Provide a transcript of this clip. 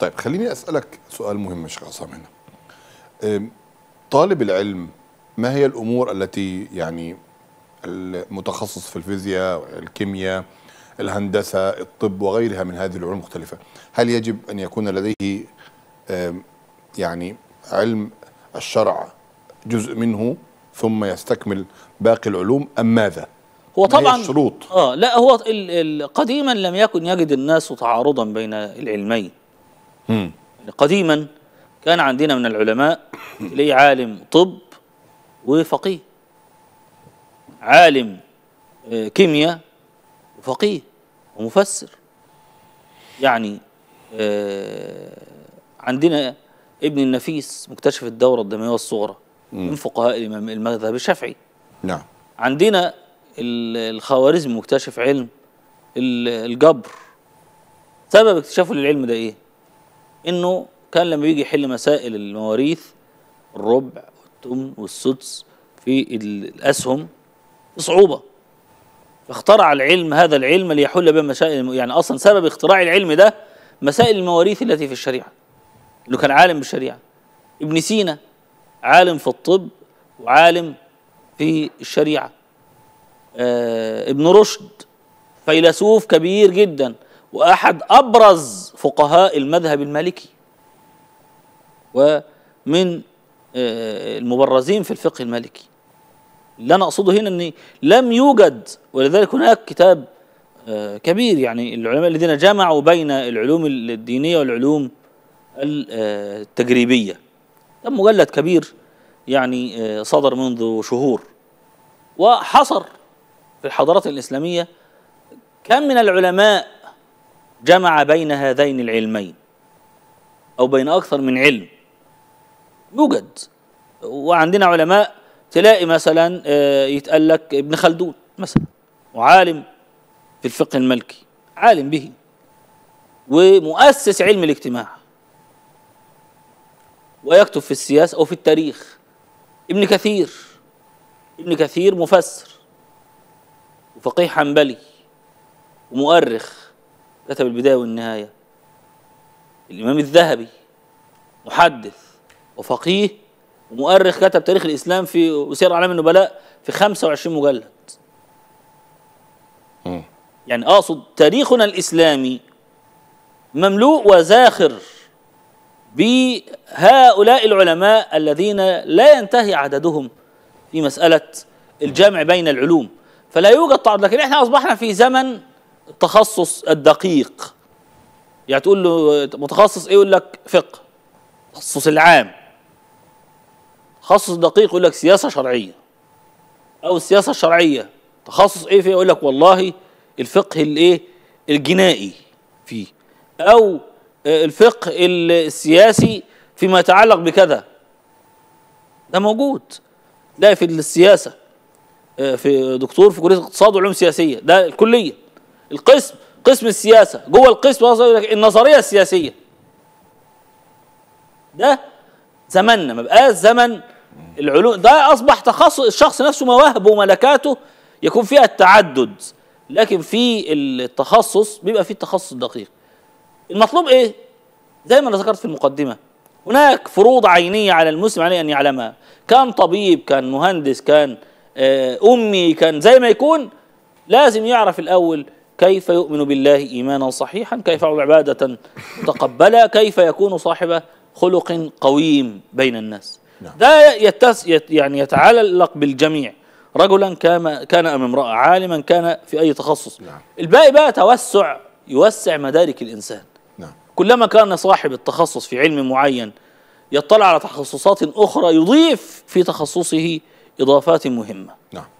طيب خليني أسألك سؤال مهم يا شيخ عصام هنا. طالب العلم ما هي الأمور التي يعني المتخصص في الفيزياء، الكيمياء، الهندسة، الطب وغيرها من هذه العلوم المختلفة، هل يجب أن يكون لديه يعني علم الشرع جزء منه ثم يستكمل باقي العلوم أم ماذا؟ هو طبعا لا، هو قديما لم يكن يجد الناس تعارضا بين العلمين. قديما كان عندنا من العلماء ليه عالم طب وفقيه، عالم كيمياء وفقيه ومفسر. يعني عندنا ابن النفيس مكتشف الدورة الدموية الصغرى من فقهاء المذهب الشافعي. نعم. عندنا الخوارزمي مكتشف علم الجبر. سبب اكتشافه للعلم ده ايه؟ انه كان لما بيجي يحل مسائل المواريث الربع والثمن والسدس في الاسهم صعوبة، فاخترع العلم هذا العلم ليحل به مسائل، يعني اصلا سبب اختراع العلم ده مسائل المواريث التي في الشريعة، انه كان عالم بالشريعة. ابن سينا عالم في الطب وعالم في الشريعة. ابن رشد فيلسوف كبير جدا وأحد أبرز فقهاء المذهب المالكي ومن المبرزين في الفقه المالكي. اللي أنا أقصده هنا أن لم يوجد، ولذلك هناك كتاب كبير يعني العلماء الذين جمعوا بين العلوم الدينية والعلوم التجريبية، كان مجلد كبير يعني صدر منذ شهور، وحصر في الحضارات الإسلامية كم من العلماء جمع بين هذين العلمين أو بين أكثر من علم. يوجد، وعندنا علماء تلاقي مثلا يتقال لك ابن خلدون مثلا وعالم في الفقه المالكي، عالم به ومؤسس علم الاجتماع، ويكتب في السياسة أو في التاريخ. ابن كثير، ابن كثير مفسر وفقيه حنبلي ومؤرخ، كتب البداية والنهاية. الإمام الذهبي محدث وفقيه ومؤرخ، كتب تاريخ الإسلام في وسير أعلام النبلاء في 25 مجلد. يعني أقصد تاريخنا الإسلامي مملوء وزاخر بهؤلاء العلماء الذين لا ينتهي عددهم في مسألة الجمع بين العلوم، فلا يوجد تعارض. لكن احنا اصبحنا في زمن التخصص الدقيق، يعني تقول له متخصص ايه يقول لك فقه، تخصص العام، تخصص دقيق يقول لك سياسة شرعية، او السياسة الشرعية تخصص ايه فيه يقول لك والله الفقه الايه الجنائي فيه، او الفقه السياسي فيما يتعلق بكذا. ده موجود، تلاقي في السياسة في دكتور في كلية الاقتصاد وعلوم سياسية، ده الكلية، القسم قسم السياسة، جوه القسم النظرية السياسية. ده زمننا، ما بقاش زمن العلوم، ده أصبح تخصص الشخص نفسه، مواهبه وملكاته يكون فيها التعدد، لكن في التخصص بيبقى فيه التخصص الدقيق. المطلوب ايه؟ زي ما انا ذكرت في المقدمه، هناك فروض عينيه على المسلم عليه ان يعلمها، كان طبيب، كان مهندس، كان امي، كان زي ما يكون، لازم يعرف الاول كيف يؤمن بالله ايمانا صحيحا، كيف يعمل عباده متقبله، كيف يكون صاحب خلق قويم بين الناس. ده يعني يتعلق بالجميع، رجلا كان ام امراه، عالما كان في اي تخصص. الباقي بقى توسع، يوسع مدارك الإنسان. نعم. كلما كان صاحب التخصص في علم معين يطلع على تخصصات أخرى يضيف في تخصصه إضافات مهمة. نعم.